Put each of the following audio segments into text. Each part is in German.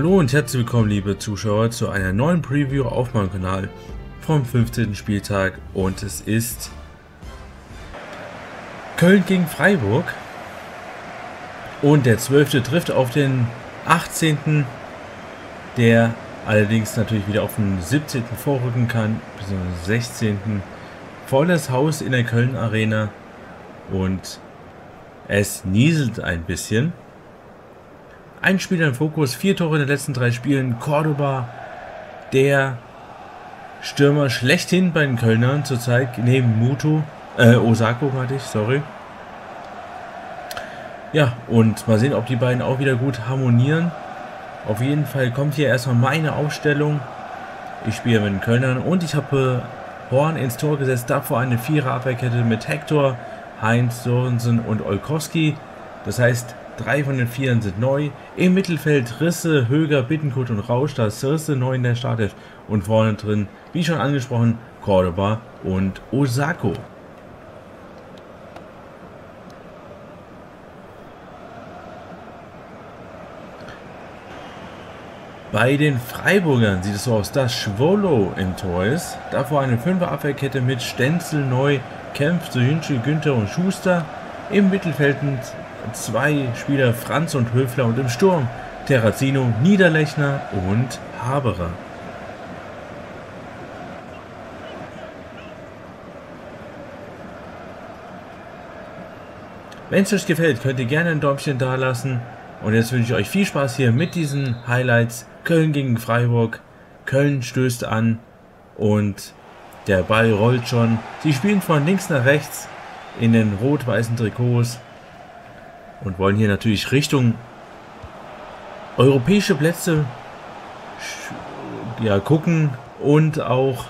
Hallo und herzlich willkommen, liebe Zuschauer, zu einer neuen Preview auf meinem Kanal vom 15. Spieltag, und es ist Köln gegen Freiburg und der 12. trifft auf den 18., der allerdings natürlich wieder auf den 17. vorrücken kann, beziehungsweise 16. Volles Haus in der Köln Arena und es nieselt ein bisschen. Ein Spieler im Fokus, 4 Tore in den letzten 3 Spielen. Cordoba, der Stürmer schlechthin bei den Kölnern zurzeit, neben Mutu, Osako hatte ich, sorry. Ja, und mal sehen, ob die beiden auch wieder gut harmonieren. Auf jeden Fall kommt hier erstmal meine Aufstellung. Ich spiele mit den Kölnern und ich habe Horn ins Tor gesetzt, davor eine 4er Abwehrkette mit Hector, Heinz, Sorensen und Olkowski. Das heißt, 3 von den 4 sind neu. Im Mittelfeld Risse, Höger, Bittencourt und Rausch. Da ist Risse neu in der Startelf. Und vorne drin, wie schon angesprochen, Cordoba und Osako. Bei den Freiburgern sieht es so aus, dass Schwolo im Tor ist. Davor eine 5er Abwehrkette mit Stenzel neu, kämpft zu Günther und Schuster. Im Mittelfeld 2 Spieler Franz und Höfler und im Sturm Terrazino, Niederlechner und Haberer. Wenn es euch gefällt, könnt ihr gerne ein Däumchen da lassen. Und jetzt wünsche ich euch viel Spaß hier mit diesen Highlights. Köln gegen Freiburg. Köln stößt an und der Ball rollt schon. Sie spielen von links nach rechts in den rot-weißen Trikots und wollen hier natürlich Richtung europäische Plätze ja, gucken und auch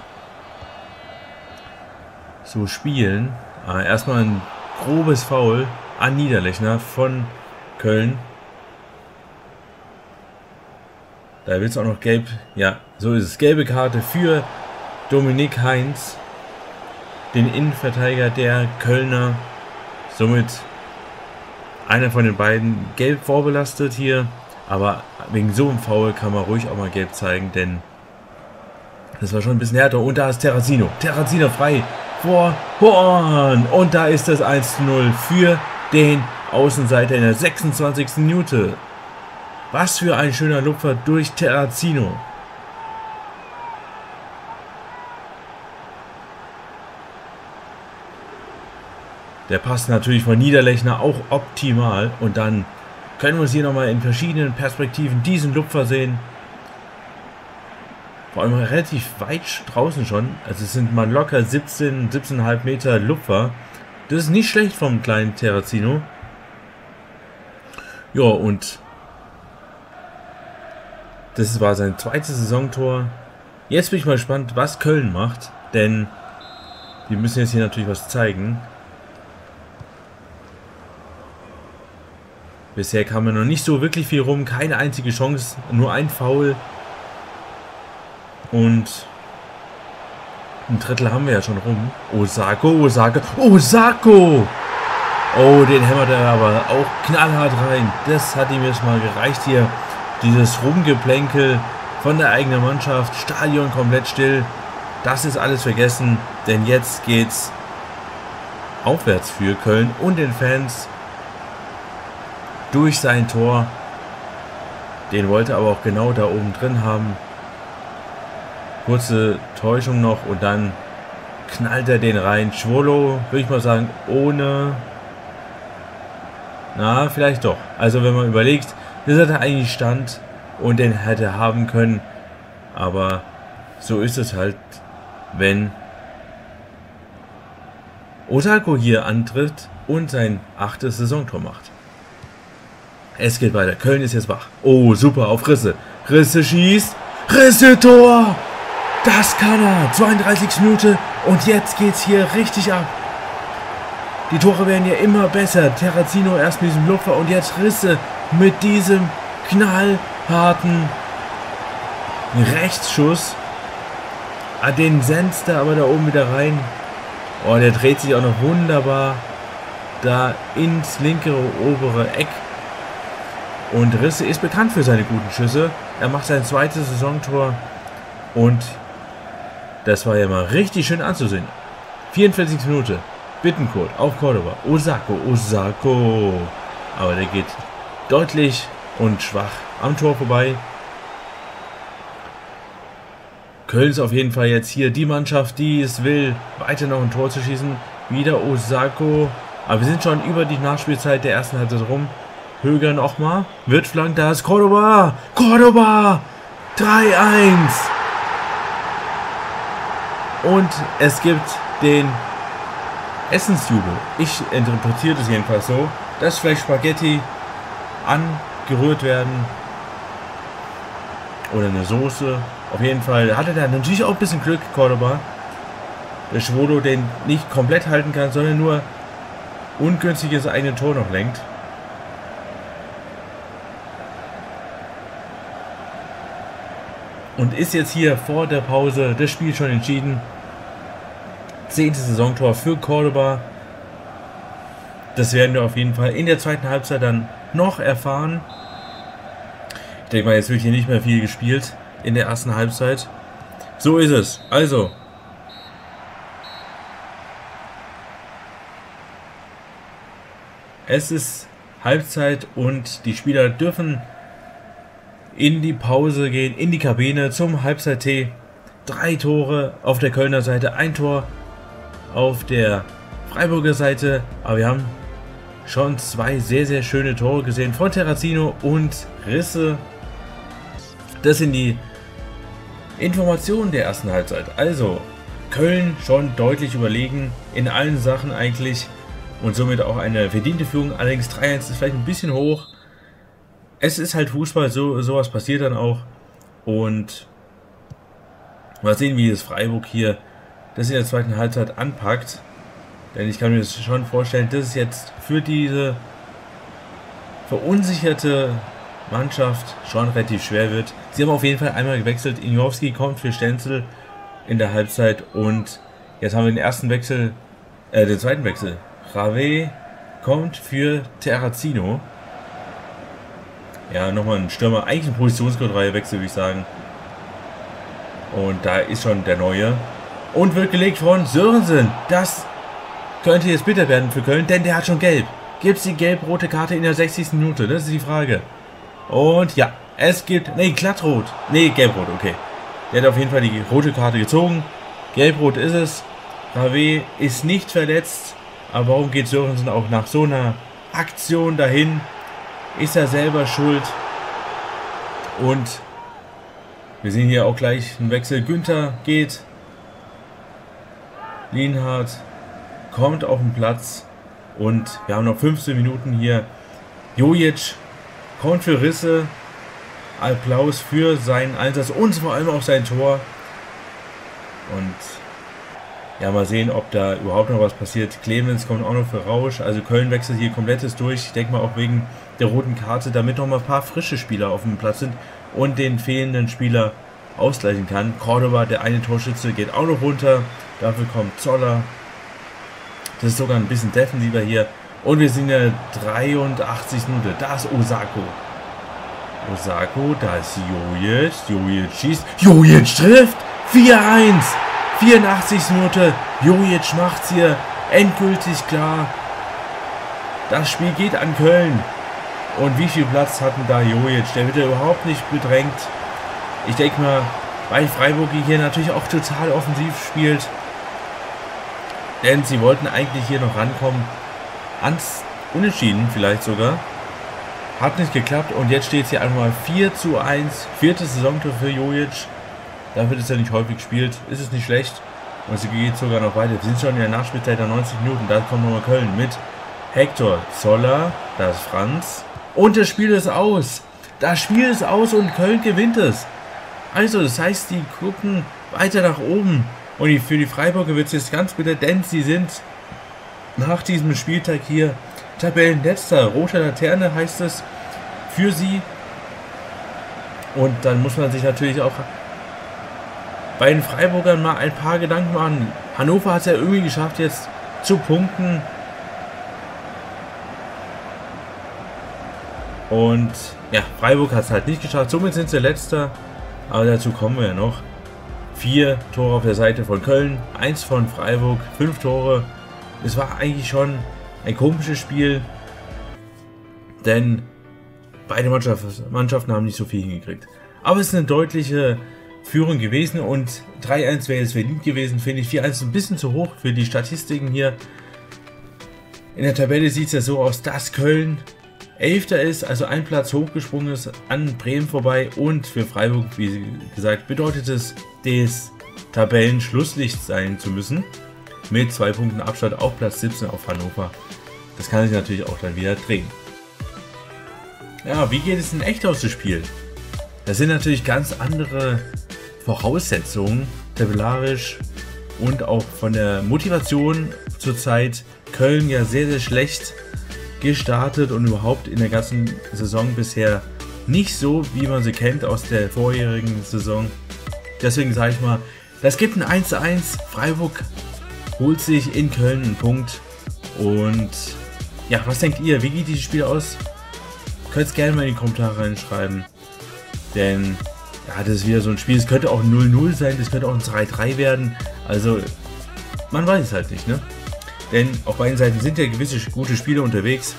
so spielen. Aber erstmal ein grobes Foul an Niederlechner von Köln. Da wird es auch noch gelb. Ja, so ist es. Gelbe Karte für Dominik Heinz, den Innenverteidiger der Kölner. Somit einer von den beiden gelb vorbelastet hier, aber wegen so einem Foul kann man ruhig auch mal gelb zeigen, denn das war schon ein bisschen härter. Und da ist Terrazino. Terrazino frei vor Horn. Und da ist das 1:0 für den Außenseiter in der 26. Minute. Was für ein schöner Lupfer durch Terrazino. Der passt natürlich von Niederlechner auch optimal. Und dann können wir uns hier nochmal in verschiedenen Perspektiven diesen Lupfer sehen. Vor allem relativ weit draußen schon. Also es sind mal locker 17,5 Meter Lupfer. Das ist nicht schlecht vom kleinen Terrazino. Ja, und das war sein zweites Saisontor. Jetzt bin ich mal gespannt, was Köln macht. Denn die müssen jetzt hier natürlich was zeigen. Bisher kam er noch nicht so wirklich viel rum, keine einzige Chance, nur ein Foul. Und ein Drittel haben wir ja schon rum. Osako, Osako, Osako! Oh, den hämmert er aber auch knallhart rein. Das hat ihm jetzt mal gereicht hier. Dieses Rumgeplänkel von der eigenen Mannschaft, Stadion komplett still. Das ist alles vergessen, denn jetzt geht's aufwärts für Köln und den Fans. Durch sein Tor. Den wollte er aber auch genau da oben drin haben. Kurze Täuschung noch und dann knallt er den rein. Schwolo, würde ich mal sagen, ohne. Na, vielleicht doch. Also wenn man überlegt, das hat er eigentlich Stand und den hätte er haben können. Aber so ist es halt, wenn Osako hier antritt und sein 8. Saisontor macht. Es geht weiter. Köln ist jetzt wach. Oh, super, auf Risse. Risse schießt. Risse Tor! Das kann er. 32. Minute. Und jetzt geht's hier richtig ab. Die Tore werden ja immer besser. Terrazino erst mit diesem Lupfer und jetzt Risse mit diesem knallharten Rechtsschuss. Den senzt er aber da oben wieder rein. Oh, der dreht sich auch noch wunderbar da ins linke obere Eck. Und Risse ist bekannt für seine guten Schüsse. Er macht sein zweites Saisontor. Und das war ja mal richtig schön anzusehen. 44. Minute. Bittencourt auf Cordoba. Osako. Aber der geht deutlich und schwach am Tor vorbei. Köln ist auf jeden Fall jetzt hier die Mannschaft, die es will, weiter noch ein Tor zu schießen. Wieder Osako. Aber wir sind schon über die Nachspielzeit der ersten Halbzeit rum. Höger nochmal. Wird flankt. Da ist Cordoba. 3-1. Und es gibt den Essensjubel. Ich interpretiere das jedenfalls so, dass vielleicht Spaghetti angerührt werden. Oder eine Soße. Auf jeden Fall hatte er natürlich auch ein bisschen Glück, Cordoba. Der Schwolo den nicht komplett halten kann, sondern nur ungünstiges eigene Tor noch lenkt. Und ist jetzt hier vor der Pause das Spiel schon entschieden. 10. Saisontor für Cordoba. Das werden wir auf jeden Fall in der zweiten Halbzeit dann noch erfahren. Ich denke mal, jetzt wird hier nicht mehr viel gespielt in der ersten Halbzeit. So ist es. Also. Es ist Halbzeit und die Spieler dürfen in die Pause gehen, in die Kabine zum Halbzeittee. 3 Tore auf der Kölner Seite, 1 Tor auf der Freiburger Seite. Aber wir haben schon 2 sehr, sehr schöne Tore gesehen von Terrazino und Risse. Das sind die Informationen der ersten Halbzeit. Also, Köln schon deutlich überlegen, in allen Sachen eigentlich. Und somit auch eine verdiente Führung. Allerdings 3-1 ist vielleicht ein bisschen hoch. Es ist halt Fußball, sowas passiert dann auch. Und mal sehen, wie das Freiburg hier das in der zweiten Halbzeit anpackt. Denn ich kann mir das schon vorstellen, dass es jetzt für diese verunsicherte Mannschaft schon relativ schwer wird. Sie haben auf jeden Fall einmal gewechselt. Injowski kommt für Stenzel in der Halbzeit. Und jetzt haben wir den zweiten Wechsel. Javé kommt für Terrazino. Ja, nochmal ein Stürmer. Eigentlich ein Positionscode-Reihe-Wechsel, würde ich sagen. Und da ist schon der Neue. Und wird gelegt von Sorensen. Das könnte jetzt bitter werden für Köln, denn der hat schon gelb. Gibt es die gelb-rote Karte in der 60. Minute? Das ist die Frage. Und ja, es gibt... Nee, glattrot. Nee, gelb-rot, okay. Der hat auf jeden Fall die rote Karte gezogen. Gelb-rot ist es. Javé ist nicht verletzt. Aber warum geht Sorensen auch nach so einer Aktion dahin? Ist er selber schuld? Und wir sehen hier auch gleich einen Wechsel. Günther geht. Lienhard kommt auf den Platz. Und wir haben noch 15 Minuten hier. Jojic kommt für Risse. Applaus für seinen Einsatz und vor allem auch sein Tor. Und ja, mal sehen, ob da überhaupt noch was passiert. Clemens kommt auch noch für Rausch. Also Köln wechselt hier komplettes durch. Ich denke mal auch wegen der roten Karte, damit noch mal ein paar frische Spieler auf dem Platz sind und den fehlenden Spieler ausgleichen kann. Cordoba, der eine Torschütze, geht auch noch runter. Dafür kommt Zoller. Das ist sogar ein bisschen defensiver hier. Und wir sind in der 83. Minute. Da ist Osako. Osako, da ist Jojic. Jojic schießt. Jojic trifft! 4-1! 84. Minute, Jojic macht's hier endgültig klar. Das Spiel geht an Köln. Und wie viel Platz hatten da Jojic? Der wird ja überhaupt nicht bedrängt. Ich denke mal, weil Freiburg hier natürlich auch total offensiv spielt. Denn sie wollten eigentlich hier noch rankommen. Ans Unentschieden vielleicht sogar. Hat nicht geklappt und jetzt steht es hier einmal 4-1. Viertes Saisontor für Jojic. Dafür ist er nicht häufig gespielt, ist es nicht schlecht. Und sie geht sogar noch weiter. Wir sind schon in der Nachspielzeit der 90 Minuten. Da kommt nochmal Köln mit Hector, Zoller, da ist Franz. Und das Spiel ist aus. Das Spiel ist aus und Köln gewinnt es. Also, das heißt, die gucken weiter nach oben. Und für die Freiburger wird es jetzt ganz bitter, denn sie sind nach diesem Spieltag hier Tabellenletzter. Rote Laterne heißt es für sie. Und dann muss man sich natürlich auch bei den Freiburgern mal ein paar Gedanken machen. Hannover hat es ja irgendwie geschafft, jetzt zu punkten. Und ja, Freiburg hat es halt nicht geschafft. Somit sind sie Letzter. Aber dazu kommen wir ja noch. 4 Tore auf der Seite von Köln, 1 von Freiburg, 5 Tore. Es war eigentlich schon ein komisches Spiel, denn beide Mannschaften haben nicht so viel hingekriegt. Aber es ist eine deutliche Führung gewesen und 3-1 wäre es verdient gewesen, finde ich. 4-1 ein bisschen zu hoch für die Statistiken hier. In der Tabelle sieht es ja so aus, dass Köln 11. ist, also ein Platz hochgesprungen ist, an Bremen vorbei. Und für Freiburg, wie gesagt, bedeutet es, des Tabellenschlusslicht sein zu müssen. Mit 2 Punkten Abstand auf Platz 17 auf Hannover. Das kann sich natürlich auch dann wieder drehen. Ja, wie geht es denn echt aus dem Spiel? Das sind natürlich ganz andere Voraussetzungen, tabellarisch und auch von der Motivation zurzeit. Köln ja sehr, sehr schlecht gestartet und überhaupt in der ganzen Saison bisher nicht so, wie man sie kennt aus der vorherigen Saison. Deswegen sage ich mal, das gibt ein 1:1. Freiburg holt sich in Köln einen Punkt. Und ja, was denkt ihr? Wie geht dieses Spiel aus? Könnt es gerne mal in die Kommentare reinschreiben. Denn ja, das ist wieder so ein Spiel, es könnte auch 0-0 sein, das könnte auch ein 3-3 werden, also man weiß es halt nicht, ne? Denn auf beiden Seiten sind ja gewisse gute Spieler unterwegs,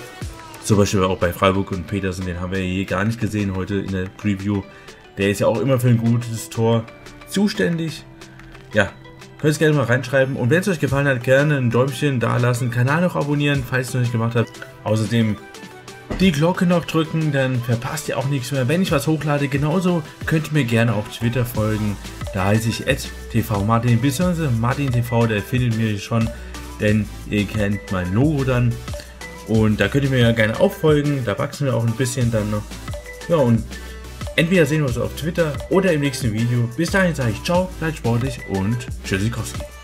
zum Beispiel auch bei Freiburg und Petersen, den haben wir ja gar nicht gesehen heute in der Preview, der ist ja auch immer für ein gutes Tor zuständig. Ja, könnt ihr gerne mal reinschreiben und wenn es euch gefallen hat, gerne ein Däumchen da lassen, Kanal noch abonnieren, falls ihr es noch nicht gemacht habt, außerdem die Glocke noch drücken, dann verpasst ihr auch nichts mehr, wenn ich was hochlade. Genauso könnt ihr mir gerne auf Twitter folgen. Da heiße ich @tvmartin bzw. martintv, der findet mir schon, denn ihr kennt mein Logo dann. Und da könnt ihr mir ja gerne auch folgen, da wachsen wir auch ein bisschen dann noch. Ja, und entweder sehen wir uns auf Twitter oder im nächsten Video. Bis dahin sage ich ciao, bleibt sportlich und tschüssikowski.